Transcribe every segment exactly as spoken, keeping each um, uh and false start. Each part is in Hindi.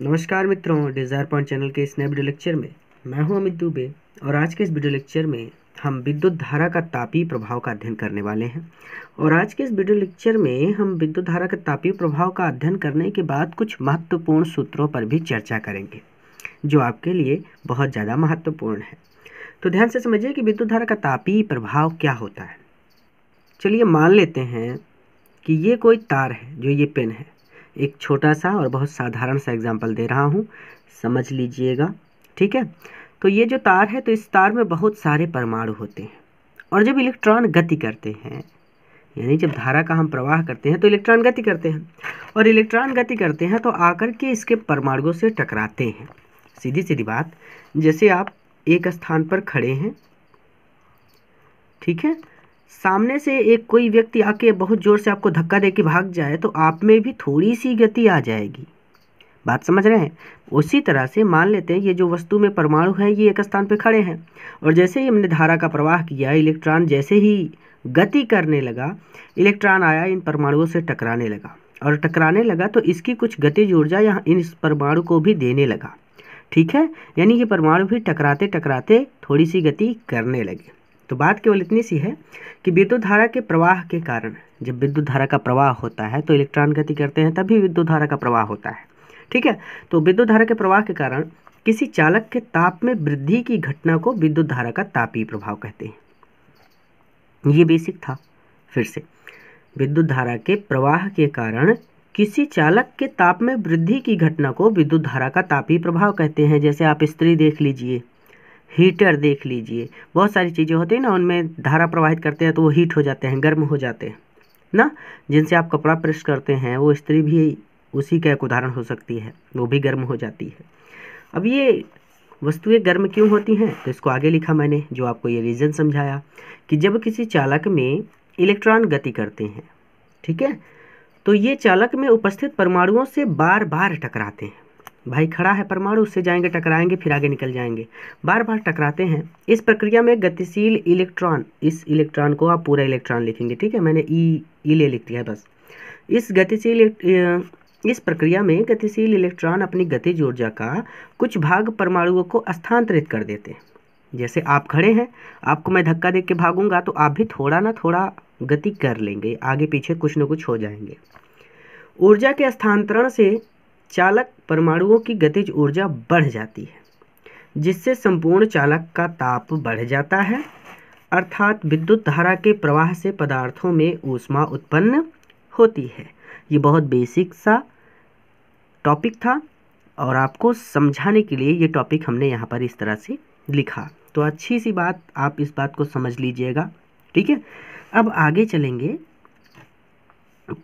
नमस्कार मित्रों, डिज़ायर पॉइंट चैनल के इस नए वीडियो लेक्चर में मैं हूं अमित दुबे और आज के इस वीडियो लेक्चर में हम विद्युत धारा का तापीय प्रभाव का अध्ययन करने वाले हैं। और आज के इस वीडियो लेक्चर में हम विद्युत धारा के तापीय प्रभाव का अध्ययन करने के बाद कुछ महत्वपूर्ण सूत्रों पर भी चर्चा करेंगे जो आपके लिए बहुत ज़्यादा महत्वपूर्ण है। तो ध्यान से समझिए कि विद्युत धारा का तापीय प्रभाव क्या होता है। चलिए मान लेते हैं कि ये कोई तार है, जो ये पेन है, एक छोटा सा और बहुत साधारण सा एग्जाम्पल दे रहा हूँ, समझ लीजिएगा, ठीक है। तो ये जो तार है, तो इस तार में बहुत सारे परमाणु होते हैं और जब इलेक्ट्रॉन गति करते हैं, यानी जब धारा का हम प्रवाह करते हैं तो इलेक्ट्रॉन गति करते हैं और इलेक्ट्रॉन गति करते हैं तो आकर के इसके परमाणुओं से टकराते हैं। सीधी सीधी बात, जैसे आप एक स्थान पर खड़े हैं, ठीक है, सामने से एक कोई व्यक्ति आके बहुत ज़ोर से आपको धक्का दे के भाग जाए तो आप में भी थोड़ी सी गति आ जाएगी। बात समझ रहे हैं। उसी तरह से मान लेते हैं ये जो वस्तु में परमाणु है ये एक स्थान पर खड़े हैं और जैसे ही हमने धारा का प्रवाह किया, इलेक्ट्रॉन जैसे ही गति करने लगा, इलेक्ट्रॉन आया, इन परमाणुओं से टकराने लगा और टकराने लगा तो इसकी कुछ गतिज ऊर्जा यहाँ इन परमाणु को भी देने लगा, ठीक है। यानी ये परमाणु भी टकराते टकराते थोड़ी सी गति करने लगे। तो बात केवल इतनी सी है कि विद्युत धारा के प्रवाह के कारण, जब विद्युत धारा का प्रवाह होता है तो इलेक्ट्रॉन गति करते हैं तभी विद्युत धारा का प्रवाह होता है, ठीक है। तो विद्युत धारा के प्रवाह के कारण किसी चालक के ताप में वृद्धि की घटना को विद्युत धारा का तापीय प्रभाव कहते हैं। ये बेसिक था। फिर से, विद्युत धारा के प्रवाह के कारण किसी चालक के ताप में वृद्धि की घटना को विद्युत धारा का तापीय प्रभाव कहते हैं। जैसे आप इस्त्री देख लीजिए, हीटर देख लीजिए, बहुत सारी चीज़ें होती हैं ना, उनमें धारा प्रवाहित करते हैं तो वो हीट हो जाते हैं, गर्म हो जाते हैं ना। जिनसे आप कपड़ा प्रेस करते हैं वो इस्त्री भी उसी का एक उदाहरण हो सकती है, वो भी गर्म हो जाती है। अब ये वस्तुएं गर्म क्यों होती हैं, तो इसको आगे लिखा मैंने, जो आपको ये रीज़न समझाया कि जब किसी चालक में इलेक्ट्रॉन गति करते हैं, ठीक है, तो ये चालक में उपस्थित परमाणुओं से बार बार टकराते हैं। भाई खड़ा है परमाणु, उससे जाएंगे, टकराएंगे, फिर आगे निकल जाएंगे, बार बार टकराते हैं। इस प्रक्रिया में गतिशील इलेक्ट्रॉन, इस इलेक्ट्रॉन को आप पूरा इलेक्ट्रॉन लिखेंगे, ठीक है, मैंने ई इले लिख दिया है बस। इस गतिशील इस प्रक्रिया में गतिशील इलेक्ट्रॉन अपनी गतिज ऊर्जा का कुछ भाग परमाणुओं को स्थानांतरित कर देते हैं। जैसे आप खड़े हैं, आपको मैं धक्का दे के भागूंगा तो आप भी थोड़ा ना थोड़ा गति कर लेंगे, आगे पीछे कुछ ना कुछ हो जाएंगे। ऊर्जा के स्थानांतरण से चालक परमाणुओं की गतिज ऊर्जा बढ़ जाती है, जिससे संपूर्ण चालक का ताप बढ़ जाता है, अर्थात विद्युत धारा के प्रवाह से पदार्थों में ऊष्मा उत्पन्न होती है। ये बहुत बेसिक सा टॉपिक था और आपको समझाने के लिए ये टॉपिक हमने यहाँ पर इस तरह से लिखा। तो अच्छी सी बात, आप इस बात को समझ लीजिएगा, ठीक है। अब आगे चलेंगे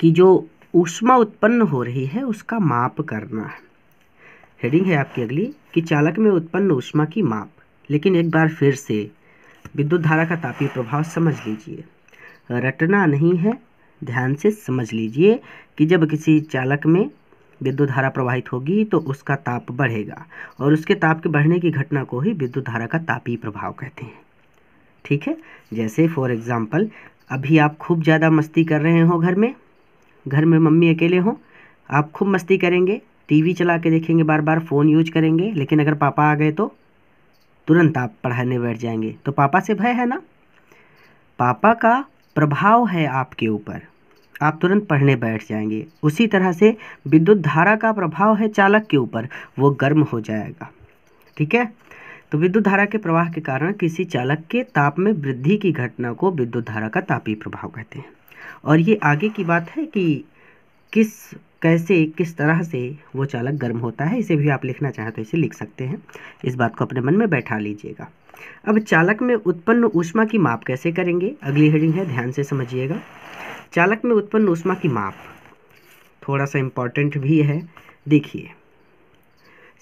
कि जो ऊष्मा उत्पन्न हो रही है उसका माप करना है। हेडिंग है आपकी अगली कि चालक में उत्पन्न ऊष्मा की माप। लेकिन एक बार फिर से विद्युत धारा का तापीय प्रभाव समझ लीजिए, रटना नहीं है, ध्यान से समझ लीजिए कि जब किसी चालक में विद्युत धारा प्रवाहित होगी तो उसका ताप बढ़ेगा और उसके ताप के बढ़ने की घटना को ही विद्युत धारा का तापीय प्रभाव कहते हैं, ठीक है। जैसे फॉर एग्जाम्पल, अभी आप खूब ज़्यादा मस्ती कर रहे हो, घर में घर में मम्मी अकेले हो, आप खूब मस्ती करेंगे, टीवी चला के देखेंगे, बार बार फ़ोन यूज करेंगे, लेकिन अगर पापा आ गए तो तुरंत आप पढ़ाने बैठ जाएंगे। तो पापा से भय है ना, पापा का प्रभाव है आपके ऊपर, आप तुरंत पढ़ने बैठ जाएंगे। उसी तरह से विद्युत धारा का प्रभाव है चालक के ऊपर, वो गर्म हो जाएगा, ठीक है। तो विद्युत धारा के प्रवाह के कारण किसी चालक के ताप में वृद्धि की घटना को विद्युत धारा का तापीय प्रभाव कहते हैं। और ये आगे की बात है कि किस कैसे किस तरह से वो चालक गर्म होता है, इसे भी आप लिखना चाहें तो इसे लिख सकते हैं। इस बात को अपने मन में बैठा लीजिएगा। अब चालक में उत्पन्न ऊष्मा की माप कैसे करेंगे, अगली हेडिंग है, ध्यान से समझिएगा। चालक में उत्पन्न ऊष्मा की माप थोड़ा सा इम्पॉर्टेंट भी है। देखिए,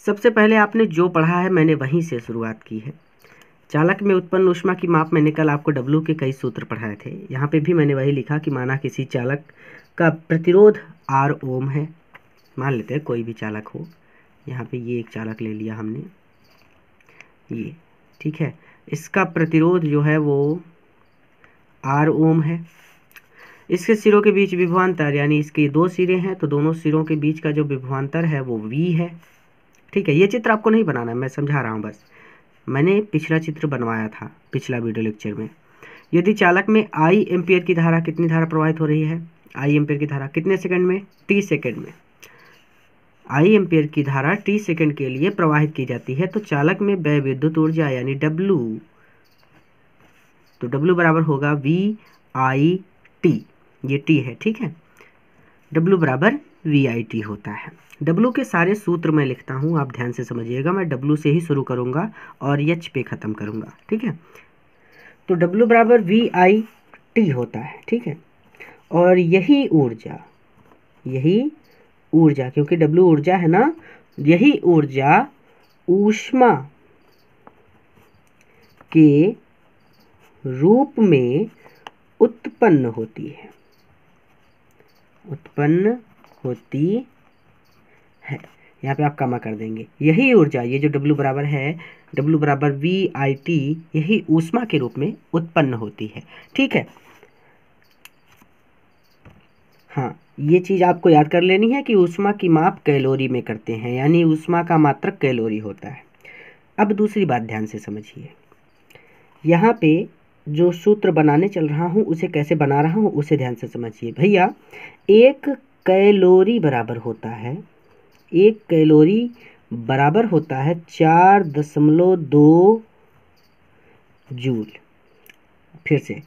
सबसे पहले आपने जो पढ़ा है मैंने वहीं से शुरुआत की है। चालक में उत्पन्न ऊष्मा की माप मैंने कल आपको डब्ल्यू के कई सूत्र पढ़ाए थे, यहाँ पे भी मैंने वही लिखा कि माना किसी चालक का प्रतिरोध आर ओम है, मान लेते हैं कोई भी चालक हो, यहाँ पे ये एक चालक ले लिया हमने, ये ठीक है, इसका प्रतिरोध जो है वो आर ओम है। इसके सिरों के बीच विभवांतर, यानी इसके दो सिरे हैं तो दोनों सिरों के बीच का जो विभवांतर है वो v है। ठीक है, ये चित्र आपको नहीं बनाना है, मैं समझा रहा हूँ बस। मैंने पिछला चित्र बनवाया था पिछला वीडियो लेक्चर में। यदि चालक में आई एम्पियर की धारा, कितनी धारा प्रवाहित हो रही है, आई एम्पियर की धारा कितने सेकंड में, टी सेकंड में, आई एम्पियर की धारा टी सेकंड के लिए प्रवाहित की जाती है, तो चालक में व्यय विद्युत ऊर्जा यानी डब्ल्यू, तो डब्ल्यू बराबर होगा वी आई टी, ये टी है। ठीक है, डब्ल्यू बराबर वी आई टी होता है। डब्ल्यू के सारे सूत्र मैं लिखता हूँ, आप ध्यान से समझिएगा। मैं डब्ल्यू से ही शुरू करूँगा और एच पे ख़त्म करूँगा। ठीक है, तो डब्ल्यू बराबर वी आई टी होता है। ठीक है, और यही ऊर्जा, यही ऊर्जा, क्योंकि W ऊर्जा है ना, यही ऊर्जा ऊष्मा के रूप में उत्पन्न होती है, उत्पन्न होती है। यहाँ पे आप कमा कर देंगे, यही ऊर्जा, ये जो W बराबर है, W बराबर वी आई टी, यही ऊष्मा के रूप में उत्पन्न होती है। ठीक है, हाँ, ये चीज़ आपको याद कर लेनी है कि ऊष्मा की माप कैलोरी में करते हैं, यानी ऊष्मा का मात्रक कैलोरी होता है। अब दूसरी बात ध्यान से समझिए, यहाँ पे जो सूत्र बनाने चल रहा हूँ उसे कैसे बना रहा हूँ उसे ध्यान से समझिए। भैया एक कैलोरी बराबर होता है, एक कैलोरी बराबर होता है चार दशमलव दो जूल। फिर से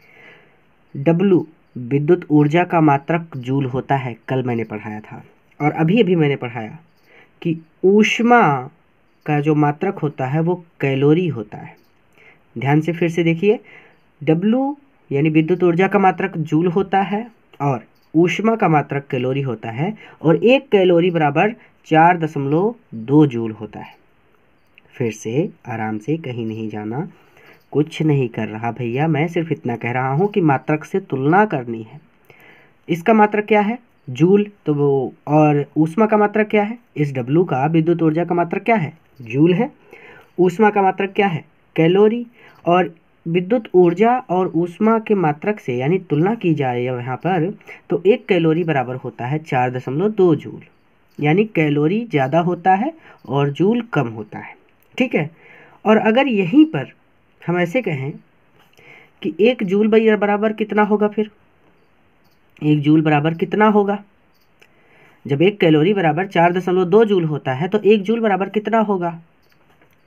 डब्ल्यू विद्युत ऊर्जा का मात्रक जूल होता है, कल मैंने पढ़ाया था, और अभी अभी मैंने पढ़ाया कि ऊष्मा का जो मात्रक होता है वो कैलोरी होता है। ध्यान से फिर से देखिए, W यानी विद्युत ऊर्जा का मात्रक जूल होता है और ऊष्मा का मात्रक कैलोरी होता है, और एक कैलोरी बराबर चार दशमलव दो जूल होता है। फिर से आराम से, कहीं नहीं जाना, कुछ नहीं कर रहा भैया, मैं सिर्फ इतना कह रहा हूँ कि मात्रक से तुलना करनी है। इसका मात्रक क्या है, जूल, तो वो, और ऊष्मा का मात्रक क्या है, इस डब्ल्यू का, विद्युत ऊर्जा का मात्रक क्या है, जूल है, ऊष्मा का मात्रक क्या है, कैलोरी, और विद्युत ऊर्जा और ऊष्मा के मात्रक से यानी तुलना की जाए यहाँ पर, तो एक कैलोरी बराबर होता है चार दशमलव दो जूल, यानी कैलोरी ज़्यादा होता है और जूल कम होता है। ठीक है, और अगर यहीं पर हम ऐसे कहें कि एक जूल बराबर कितना होगा, फिर एक जूल बराबर कितना होगा, जब एक कैलोरी बराबर चार दशमलव दो जूल होता है तो एक जूल बराबर कितना होगा।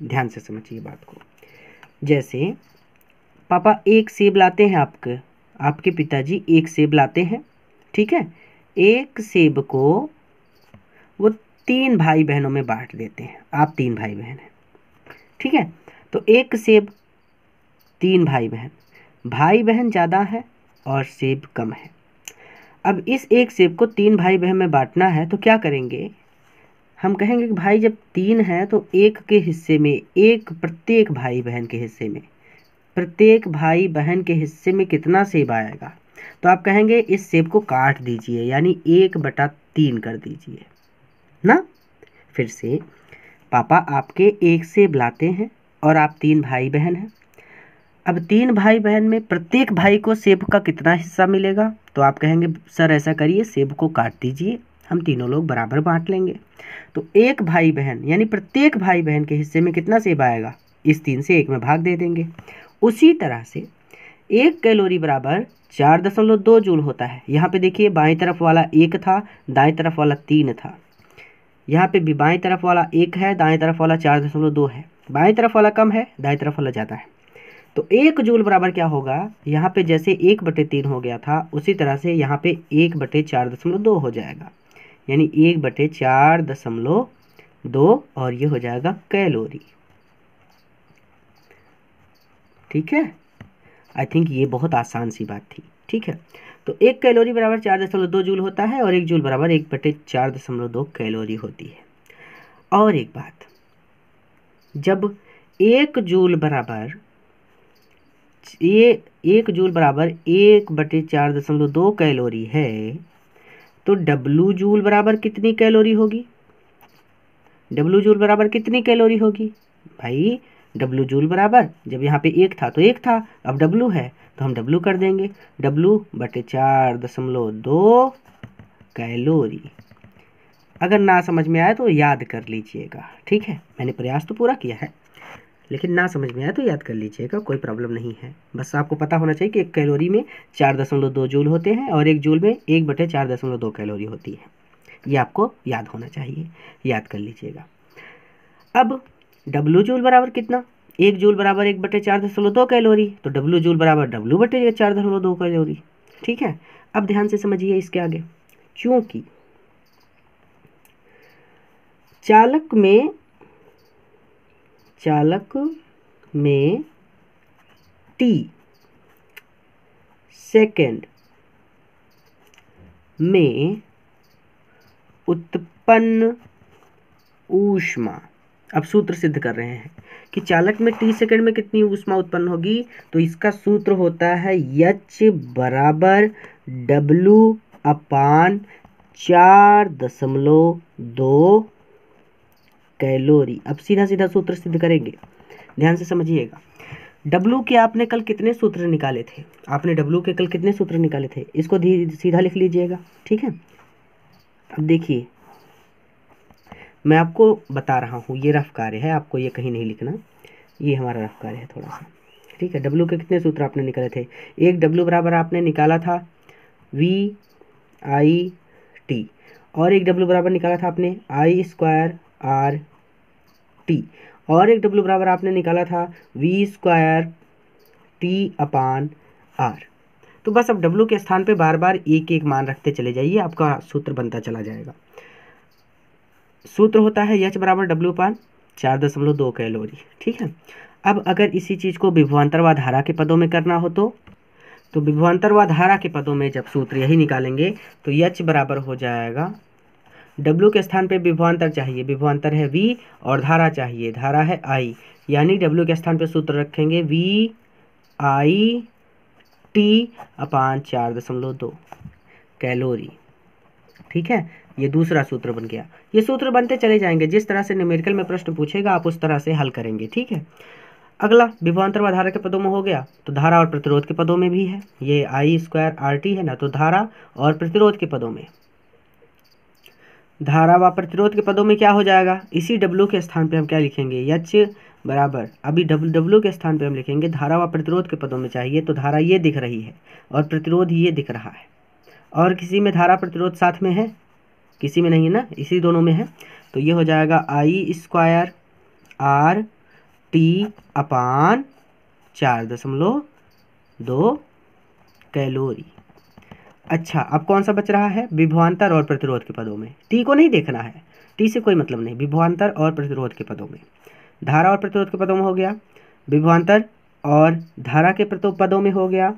ध्यान से समझिए बात को। जैसे पापा एक सेब लाते हैं, आपके आपके पिताजी एक सेब लाते हैं। ठीक है, एक सेब को वो तीन भाई बहनों में बांट देते हैं, आप तीन भाई बहन हैं। ठीक है, तो एक सेब, तीन भाई बहन, भाई बहन ज़्यादा है और सेब कम है। अब इस एक सेब को तीन भाई बहन में बांटना है तो क्या करेंगे, हम कहेंगे कि भाई जब तीन है तो एक के हिस्से में, एक प्रत्येक भाई बहन के हिस्से में, प्रत्येक भाई बहन के हिस्से में कितना सेब आएगा, तो आप कहेंगे इस सेब को काट दीजिए, यानी एक बटा तीन कर दीजिए ना। फिर से पापा आपके एक सेब लाते हैं और आप तीन भाई बहन हैं। अब तीन भाई बहन में प्रत्येक भाई को सेब का कितना हिस्सा मिलेगा, तो आप कहेंगे सर ऐसा करिए, सेब को काट दीजिए, हम तीनों लोग बराबर बांट लेंगे, तो एक भाई बहन यानी प्रत्येक भाई बहन के हिस्से में कितना सेब आएगा, इस तीन से एक में भाग दे देंगे। उसी तरह से एक कैलोरी बराबर चार दशमलव दो जूल होता है। यहाँ पे देखिए, बाएं तरफ वाला एक था, दाएँ तरफ वाला तीन था, यहाँ पे भी बाएँ तरफ वाला एक है, दाएँ तरफ वाला चार दशमलव दो है, बाएं तरफ वाला कम है, दाएं तरफ वाला ज़्यादा है, तो एक जूल बराबर क्या होगा, यहाँ पे जैसे एक बटे तीन हो गया था उसी तरह से यहाँ पे एक बटे चार दशमलव दो हो जाएगा, यानी एक बटे चार दशमलव दो, और ये हो जाएगा कैलोरी। ठीक है, आई थिंक ये बहुत आसान सी बात थी। ठीक है, तो एक कैलोरी बराबर चार दशमलव दो जूल होता है और एक जूल बराबर एक बटे चार दशमलव दो कैलोरी होती है। और एक बात, जब एक जूल बराबर ये एक जूल बराबर एक बटे चार दशमलव दो कैलोरी है, तो डब्ल्यू जूल बराबर कितनी कैलोरी होगी, डब्ल्यू जूल बराबर कितनी कैलोरी होगी, भाई डब्ल्यू जूल बराबर, जब यहाँ पे एक था तो एक था, अब डब्ल्यू है तो हम डब्ल्यू कर देंगे, डब्ल्यू बटे चार दशमलव दो कैलोरी। अगर ना समझ में आए तो याद कर लीजिएगा, ठीक है, मैंने प्रयास तो पूरा किया है लेकिन ना समझ में आए तो याद कर लीजिएगा, कोई प्रॉब्लम नहीं है। बस आपको पता होना चाहिए कि एक कैलोरी में चार दशमलव दो जूल होते हैं और एक जूल में एक बटे चार दशमलव दो कैलोरी होती है, ये आपको याद होना चाहिए, याद कर लीजिएगा। अब डब्ल्यू जूल बराबर कितना, एक जूल बराबर एक बटे चार दशमलव दो कैलोरी, तो डब्ल्यू जूल बराबर डब्ल्यू बटे चार दशमलव दो कैलोरी, ठीक है। अब ध्यान से समझिए इसके आगे, क्योंकि चालक में चालक में टी सेकंड में उत्पन्न ऊष्मा, अब सूत्र सिद्ध कर रहे हैं कि चालक में टी सेकंड में कितनी ऊष्मा उत्पन्न होगी, तो इसका सूत्र होता है यच बराबर डब्ल्यू अपान चार दशमलव दो कैलोरी। अब सीधा सीधा सूत्र सिद्ध करेंगे, ध्यान से समझिएगा। डब्ल्यू के आपने कल कितने सूत्र निकाले थे, आपने डब्ल्यू के कल कितने सूत्र निकाले थे, इसको सीधा लिख लीजिएगा, ठीक है। अब देखिए मैं आपको बता रहा हूँ, ये रफ कार्य है, आपको ये कहीं नहीं लिखना, ये हमारा रफ कार्य है थोड़ा सा, ठीक है। डब्ल्यू के कितने सूत्र आपने निकाले थे, एक डब्ल्यू बराबर आपने निकाला था वी आई टी, और एक डब्ल्यू बराबर निकाला था आपने आई स्क्वायर आर टी, और एक डब्ल्यू बराबर आपने निकाला था V square T upon R. तो बस अब डब्ल्यू के स्थान पे बार बार एक एक मान रखते चले जाइए, आपका सूत्र बनता चला जाएगा। सूत्र होता है एच बराबर डब्ल्यू अपान चार दशमलव दो कैलोरी, ठीक है। अब अगर इसी चीज़ को विभवांतर व धारा के पदों में करना हो तो तो विभवांतर व धारा के पदों में जब सूत्र यही निकालेंगे तो एच बराबर हो जाएगा, डब्ल्यू के स्थान पे विभवांतर चाहिए, विभवांतर है v और धारा चाहिए, धारा है i, यानी डब्ल्यू के स्थान पे सूत्र रखेंगे v i t अपान चार दशमलव दो कैलोरी, ठीक है। ये दूसरा सूत्र बन गया। ये सूत्र बनते चले जाएंगे, जिस तरह से न्यूमेरिकल में प्रश्न पूछेगा आप उस तरह से हल करेंगे, ठीक है। अगला विभवांतर व धारा के पदों में हो गया, तो धारा और प्रतिरोध के पदों में भी है, ये आई स्क्वायर आर टी है ना, तो धारा और प्रतिरोध के पदों में, धारा व प्रतिरोध के पदों में क्या हो जाएगा, इसी डब्ल्यू के स्थान पे हम क्या लिखेंगे, एच बराबर, अभी डब्ल्यू डब्ल्यू के स्थान पे हम लिखेंगे धारा व प्रतिरोध के पदों में चाहिए, तो धारा ये दिख रही है और प्रतिरोध ये दिख रहा है, और किसी में धारा प्रतिरोध साथ में है, किसी में नहीं है ना, इसी दोनों में है, तो ये हो जाएगा I square R T upon चार दशमलव दो कैलोरी। अच्छा, अब कौन सा बच रहा है, विभवांतर और प्रतिरोध के पदों में, टी को नहीं देखना है, टी से कोई मतलब नहीं, विभवांतर और प्रतिरोध के पदों में, धारा और प्रतिरोध के पदों में हो गया, विभवांतर और धारा के पदों में हो गया,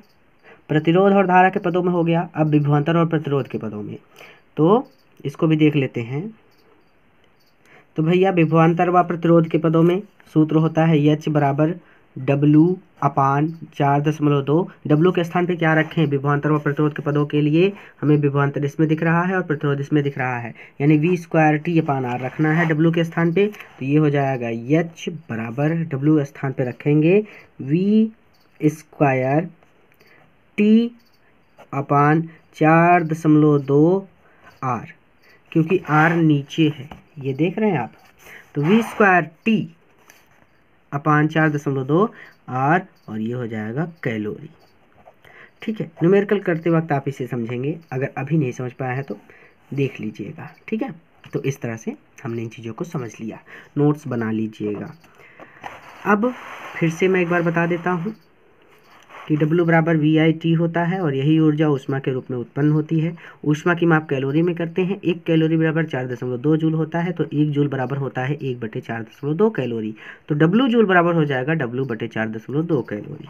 प्रतिरोध और धारा के पदों में हो गया, अब विभवांतर और प्रतिरोध के पदों में, तो इसको भी देख लेते हैं। तो भैया विभवांतर व प्रतिरोध के पदों में सूत्र होता है एच बराबर डब्ल्यू अपान चार दशमलव दो, डब्ल्यू के स्थान पे क्या रखें, विभवांतर व प्रतिरोध के पदों के लिए हमें विभवांतर इसमें दिख रहा है और प्रतिरोध इसमें दिख रहा है, यानी V square T upon R रखना है डब्ल्यू के स्थान पे, तो ये हो जाएगा एच बराबर डब्ल्यू स्थान पे रखेंगे वी स्क्वायर टी अपान चार दशमलव दो आर, क्योंकि आर नीचे है, ये देख रहे हैं आप, तो वी स्क्वायर टी अपान चार दशमलव दो आर, और ये हो जाएगा कैलोरी, ठीक है। न्यूमेरिकल करते वक्त आप इसे समझेंगे, अगर अभी नहीं समझ पाया है तो देख लीजिएगा, ठीक है। तो इस तरह से हमने इन चीज़ों को समझ लिया, नोट्स बना लीजिएगा। अब फिर से मैं एक बार बता देता हूँ कि W बराबर वी आई टी होता है और यही ऊर्जा ऊष्मा के रूप में उत्पन्न होती है। ऊष्मा की माप कैलोरी में करते हैं, एक कैलोरी बराबर चार दशमलव दो जूल होता है, तो एक जूल बराबर होता है एक बटे चार दशमलव दो कैलोरी, तो W जूल बराबर हो जाएगा W बटे चार दशमलव दो कैलोरी।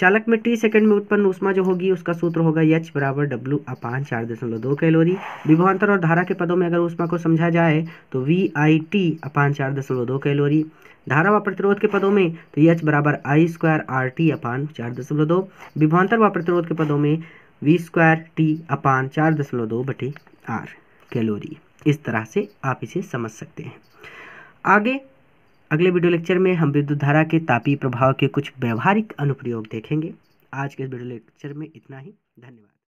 चालक में T सेकंड में उत्पन्न ऊष्मा जो होगी उसका सूत्र होगा H बराबर W अपान चार दशमलव दो कैलोरी। विभवांतर और धारा के पदों में अगर ऊष्मा को समझा जाए तो वी आई टी अपान चार दशमलव दो कैलोरी। धारा व प्रतिरोध के पदों में तो एच बराबर I square R T upon चार दशमलव दो। विभवांतर व प्रतिरोध के पदों में वी स्क्वायर टी अपान चार दशमलव दो बटे आर कैलोरी। इस तरह से आप इसे समझ सकते हैं। आगे अगले वीडियो लेक्चर में हम विद्युत धारा के तापीय प्रभाव के कुछ व्यावहारिक अनुप्रयोग देखेंगे। आज के इस वीडियो लेक्चर में इतना ही, धन्यवाद।